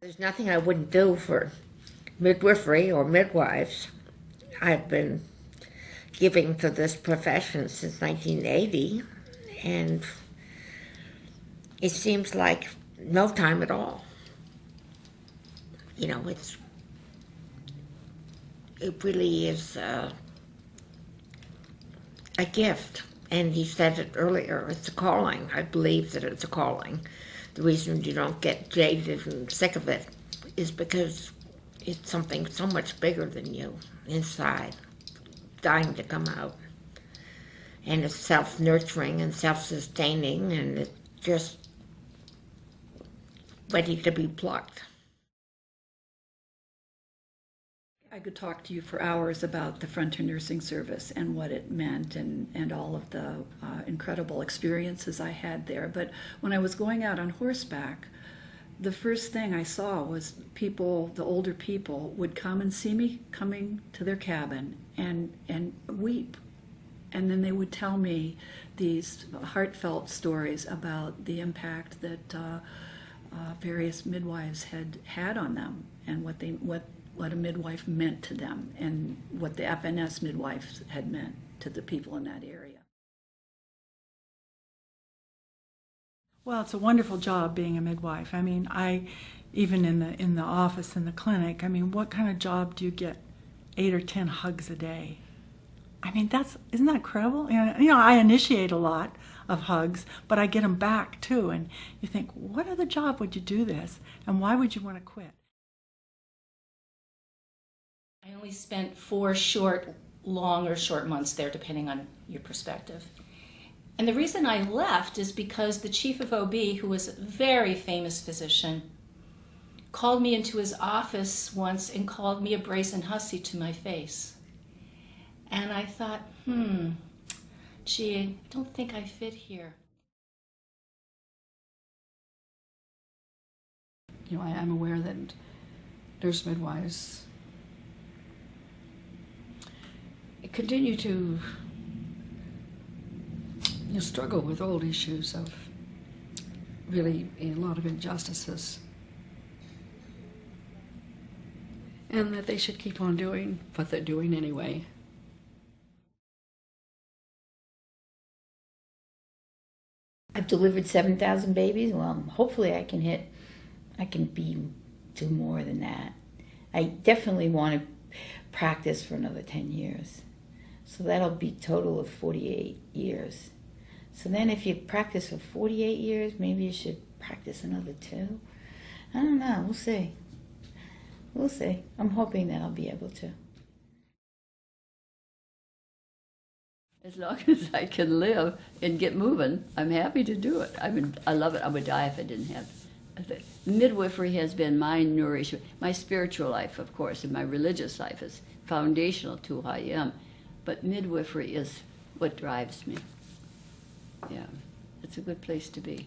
There's nothing I wouldn't do for midwifery or midwives. I've been giving to this profession since 1980, and it seems like no time at all. You know, it really is a gift. And you said it earlier, it's a calling. I believe that it's a calling. The reason you don't get jaded and sick of it is because it's something so much bigger than you inside, dying to come out. And it's self-nurturing and self-sustaining, and it's just ready to be plucked. I could talk to you for hours about the Frontier Nursing Service and what it meant and all of the incredible experiences I had there. But when I was going out on horseback, the first thing I saw was people, the older people, would come and see me coming to their cabin and weep. And then they would tell me these heartfelt stories about the impact that various midwives had had on them and what a midwife meant to them and what the FNS midwives had meant to the people in that area. Well, it's a wonderful job being a midwife. I mean, even in the office, in the clinic, I mean, what kind of job do you get 8 or 10 hugs a day? I mean, isn't that incredible? You know, I initiate a lot of hugs, but I get them back too. And you think, what other job would you do this? And why would you want to quit? I only spent 4 short, long, or short months there, depending on your perspective. And the reason I left is because the chief of OB, who was a very famous physician, called me into his office once and called me a brazen hussy to my face. And I thought, gee, I don't think I fit here. You know, I'm aware that nurse midwives continue to struggle with old issues of really a lot of injustices, and that they should keep on doing what they're doing anyway. I've delivered 7,000 babies. Well, hopefully I can do more than that. I definitely want to practice for another 10 years. So that'll be a total of 48 years. So then if you practice for 48 years, maybe you should practice another 2. I don't know, we'll see. We'll see. I'm hoping that I'll be able to. As long as I can live and get moving, I'm happy to do it. I love it. I would die if I didn't have it. Midwifery has been my nourishment. My spiritual life, of course, and my religious life is foundational to who I am. But midwifery is what drives me. Yeah, it's a good place to be.